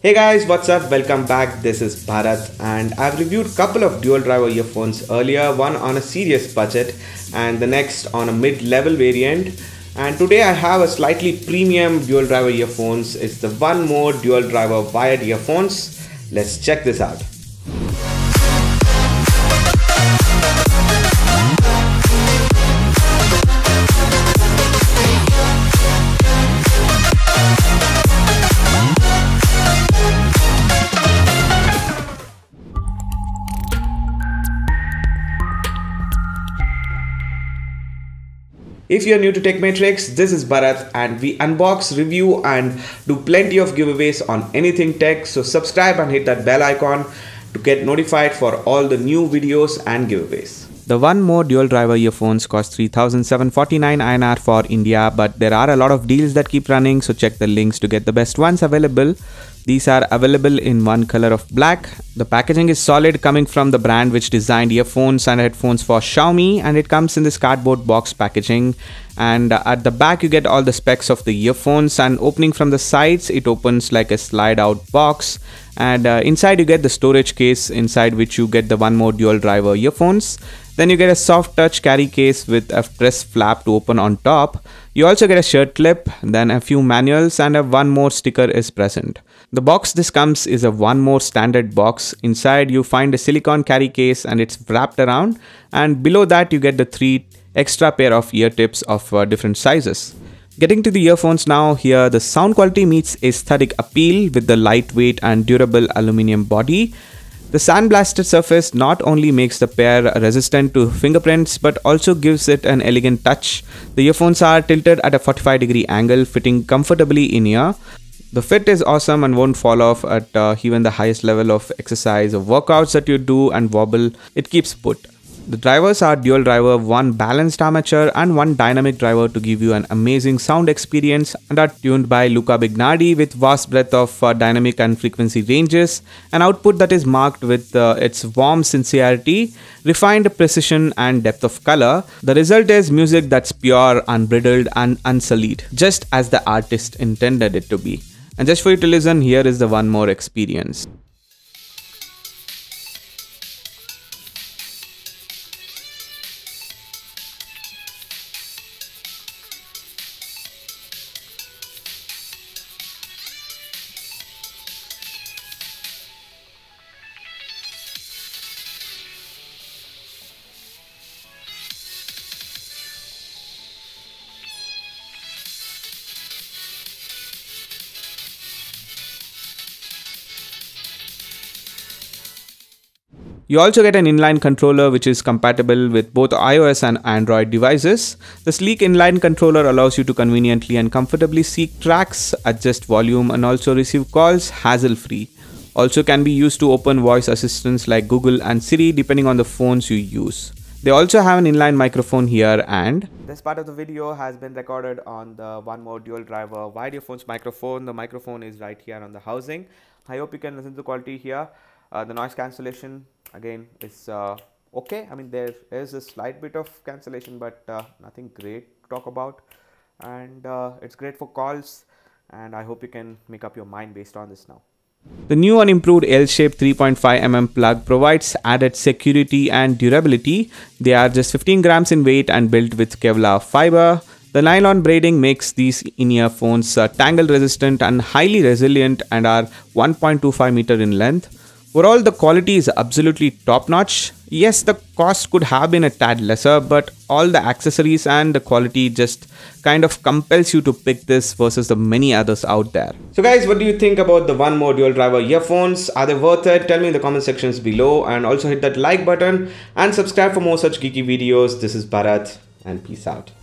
Hey guys, what's up? Welcome back. This is Bharat and I've reviewed a couple of dual driver earphones earlier, one on a serious budget and the next on a mid-level variant. And today I have a slightly premium dual driver earphones. It's the 1MORE dual driver wired earphones. Let's check this out. If you're new to Tech Matrix, this is Bharat and we unbox, review and do plenty of giveaways on anything tech. So subscribe and hit that bell icon to get notified for all the new videos and giveaways. The 1MORE dual driver earphones cost 3,749 INR for India, but there are a lot of deals that keep running, so check the links to get the best ones available. These are available in one color of black. The packaging is solid, coming from the brand which designed earphones and headphones for Xiaomi, and it comes in this cardboard box packaging. And at the back you get all the specs of the earphones, and opening from the sides it opens like a slide out box, and inside you get the storage case, inside which you get the 1MORE dual driver earphones. Then you get a soft touch carry case with a press flap to open on top. You also get a shirt clip, then a few manuals and a 1MORE sticker is present. The box this comes is a 1MORE standard box. Inside you find a silicone carry case and it's wrapped around, and below that you get the three extra pair of ear tips of different sizes. Getting to the earphones now, here the sound quality meets aesthetic appeal with the lightweight and durable aluminium body. The sandblasted surface not only makes the pair resistant to fingerprints but also gives it an elegant touch. The earphones are tilted at a 45-degree angle, fitting comfortably in ear. The fit is awesome and won't fall off at even the highest level of exercise or workouts that you do and wobble. It keeps put. The drivers are dual driver, one balanced armature and one dynamic driver to give you an amazing sound experience, and are tuned by Luca Bignardi with vast breadth of dynamic and frequency ranges, an output that is marked with its warm sincerity, refined precision and depth of color. The result is music that's pure, unbridled and unsullied, just as the artist intended it to be. And just for you to listen, here is the 1MORE experience. You also get an inline controller which is compatible with both iOS and Android devices. The sleek inline controller allows you to conveniently and comfortably seek tracks, adjust volume and also receive calls hassle-free. Also can be used to open voice assistants like Google and Siri depending on the phones you use. They also have an inline microphone here, and this part of the video has been recorded on the 1MORE dual driver wired earphones microphone. The microphone is right here on the housing. I hope you can listen to the quality here. The noise cancellation again is okay. I mean, there is a slight bit of cancellation but nothing great to talk about, and it's great for calls, and I hope you can make up your mind based on this now. The new and improved L-shaped 3.5mm plug provides added security and durability. They are just 15 grams in weight and built with Kevlar fiber. The nylon braiding makes these in-ear phones tangle resistant and highly resilient, and are 1.25 meter in length. Overall, the quality is absolutely top-notch. Yes, the cost could have been a tad lesser, but all the accessories and the quality just kind of compels you to pick this versus the many others out there. So guys, what do you think about the 1MORE dual driver earphones? Are they worth it? Tell me in the comment sections below, and also hit that like button and subscribe for more such geeky videos. This is Bharat and peace out.